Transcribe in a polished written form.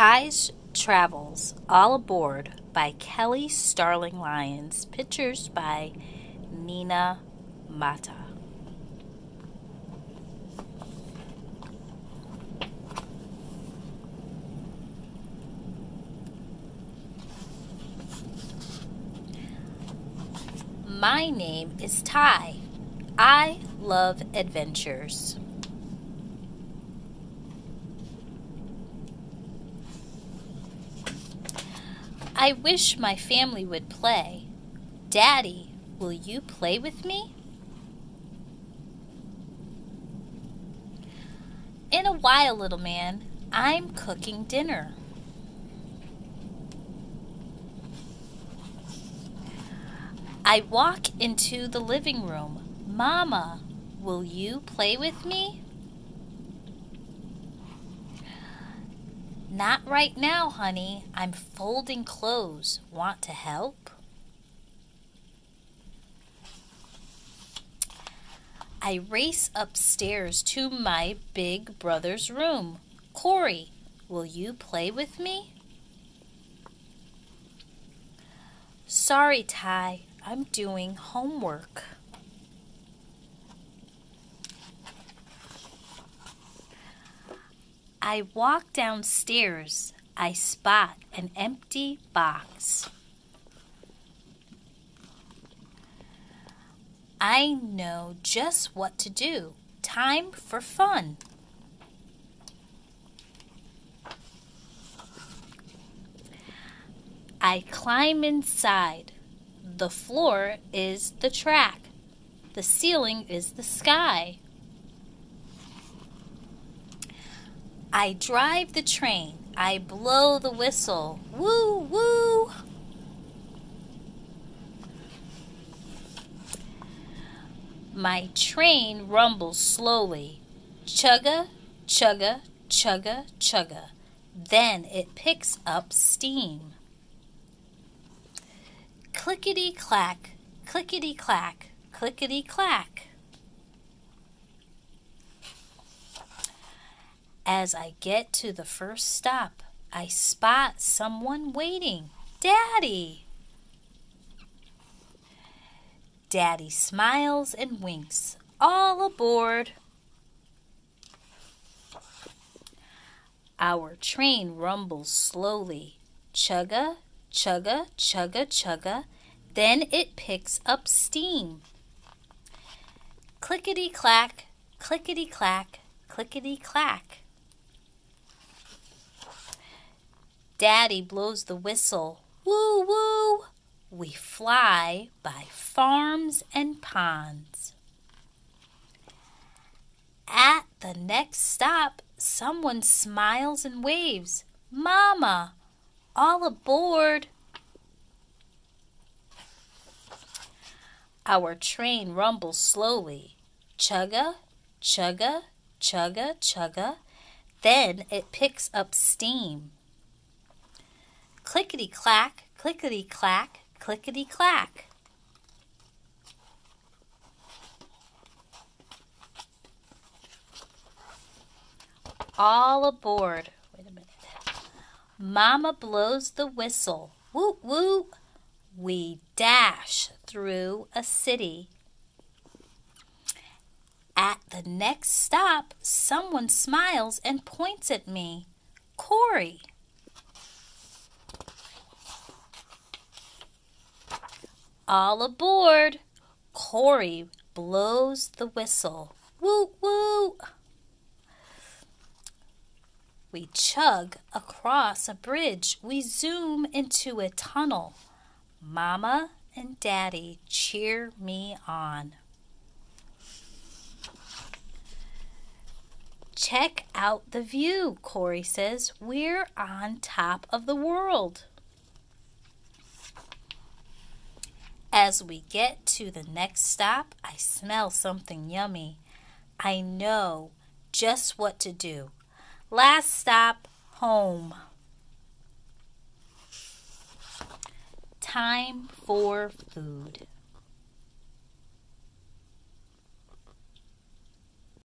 Ty's Travels, All Aboard by Kelly Starling Lyons. Pictures by Nina Mata. My name is Ty. I love adventures. I wish my family would play. Daddy, will you play with me? In a while, little man, I'm cooking dinner. I walk into the living room. Mama, will you play with me? Not right now, honey. I'm folding clothes. Want to help? I race upstairs to my big brother's room. Corey, will you play with me? Sorry, Ty. I'm doing homework. I walk downstairs. I spot an empty box. I know just what to do. Time for fun. I climb inside. The floor is the track. The ceiling is the sky. I drive the train. I blow the whistle. Woo, woo! My train rumbles slowly. Chugga, chugga, chugga, chugga. Then it picks up steam. Clickety-clack, clickety-clack, clickety-clack. As I get to the first stop, I spot someone waiting. Daddy! Daddy smiles and winks. All aboard! Our train rumbles slowly. Chugga, chugga, chugga, chugga. Then it picks up steam. Clickety-clack, clickety-clack, clickety-clack. Daddy blows the whistle. Woo, woo! We fly by farms and ponds. At the next stop, someone smiles and waves. Mama, all aboard! Our train rumbles slowly. Chugga, chugga, chugga, chugga. Then it picks up steam. Clickety-clack, clickety-clack, clickety-clack. All aboard. Wait a minute. Mama blows the whistle. Whoop, whoop. We dash through a city. At the next stop, someone smiles and points at me. Corey. All aboard! Corey blows the whistle. Woo, woo! We chug across a bridge. We zoom into a tunnel. Mama and Daddy cheer me on. Check out the view, Corey says. We're on top of the world. As we get to the next stop, I smell something yummy. I know just what to do. Last stop, home. Time for food.